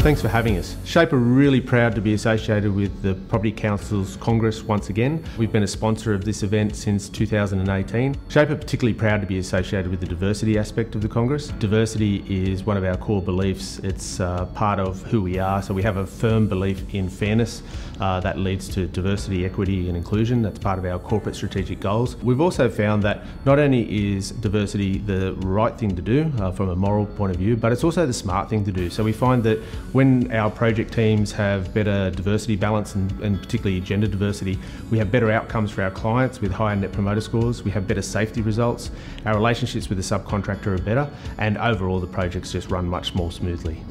Thanks for having us. Shape are really proud to be associated with the Property Council's Congress once again. We've been a sponsor of this event since 2018. Shape are particularly proud to be associated with the diversity aspect of the Congress. Diversity is one of our core beliefs. It's part of who we are, so we have a firm belief in fairness that leads to diversity, equity and inclusion. That's part of our corporate strategic goals. We've also found that not only is diversity the right thing to do from a moral point of view, but it's also the smart thing to do. So we find that when our project teams have better diversity balance and particularly gender diversity, we have better outcomes for our clients with higher net promoter scores, we have better safety results, our relationships with the subcontractor are better, and overall the projects just run much more smoothly.